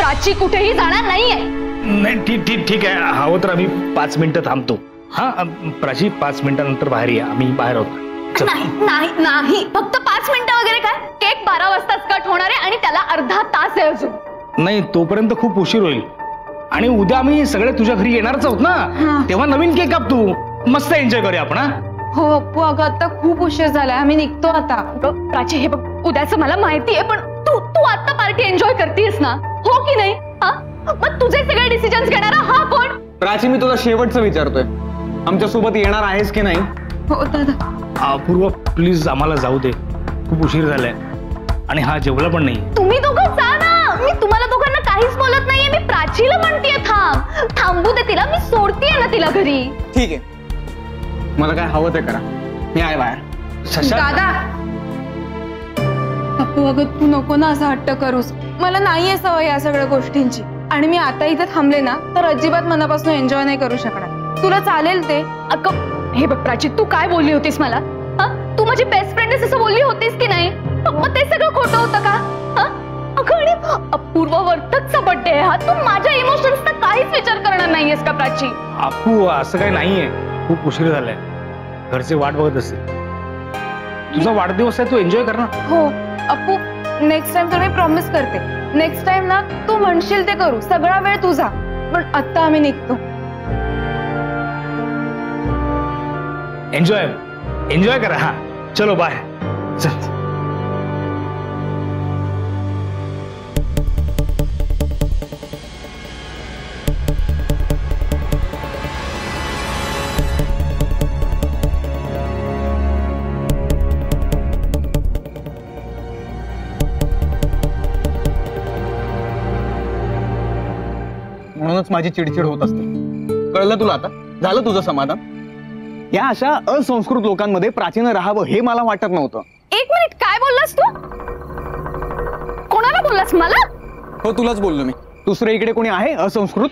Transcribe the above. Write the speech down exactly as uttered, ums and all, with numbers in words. प्राची कुठेही जाणार नाहीये। नाही ठीक ठीक ठीक आहे, हवं तर आम्ही पाच मिनिटं थांबतो। हां प्राची, पाच मिनिटांनंतर बाहेर या, आम्ही बाहेर आहोत। नाही नाही फक्त पाच मिनिटं वगैरे काय, केक बारा वाजताच कट होणार आहे आणि त्याला अर्धा तास आहे अजून। नाही तोपर्यंत खूप उशीर होईल, आणि उद्या आम्ही सगळे तुझ्या घरी येणारच आहोत ना, तेव्हा नवीन केक काप तू, मस्त एन्जॉय करूया आपण। हो अप्पू, अगं आता खूप उशीर झालाय, आम्ही निघतो आता। प्राची हे बघ, उद्याचं मला माहिती आहे, पण तू तू आता पार्टी एन्जॉय करतेस ना, हो की नाही? मग तुझे सगळे डिसिजन्स घेणारा हा कोण? प्राची मी तुला शेवटचं विचारतोय, आमच्या सोबत येणार आहेस की नाही? हो दादा। अपूर्वा प्लीज आम्हाला जाऊ दे, खूप उशीर झालाय आणि हा जेवला पण नाही। तुम्ही दोघं जा ना, मी तुम्हाला दोघांना काहीच बोलत नाहीये, मी प्राचीला म्हणतेय थांब, थांबू दे तिला, मी सोडतेय ना तिला घरी। ठीक आहे, मला काय हवं ते करा, मी आहे बाहेर। शशा दादा, अप्पू अगं तू नको ना असं हट्ट करूस, मला नाहीये सवय या सगळ्या गोष्टींची, आणि मी आता इथे थांबले ना तर अजिबात मनापासून एन्जॉय नाही करू शकणार, तुला चालेल ते? अगं हे बघ प्राची, तू काय बोलली होतीस मला, तू माझी बेस्ट फ्रेंड आहेस असं बोलली होतीस की नाही? मग ते सगळं खोटं होतं का? अपूर्वा वर्तकचा बर्थडे आहे हा, तू माझ्या इमोशन्सचा काहीच विचार करणार नाहीयेस का प्राची? आपू असं काही नाहीये, खूप उशीर झालाय, घरचे वाट बघत असतील, तुझा वाढदिवस आहे तू एन्जॉय कर ना। हो आपू, नेक्स्ट टाइम तर मी प्रॉमिस करते, नेक्स्ट टाइम ना तू म्हणशील ते करू, सगळा वेळ तुझा, पण आता आम्ही निघतो। एन्जॉय एन्जॉय करा। हाँ चलो बाय। चल म्हणूनच माझी चिडचिड होत असते, कळलं तुला? आता झालं तुझं समाधान? या अशा असंस्कृत लोकांमध्ये प्राचीन राहावं हे मला वाटत नव्हतं। एक मिनिट, काय बोललास तू? कोणाला बोललास? मला? हो तुलाच बोललो मी, दुसरे इकडे कोणी आहे असंस्कृत?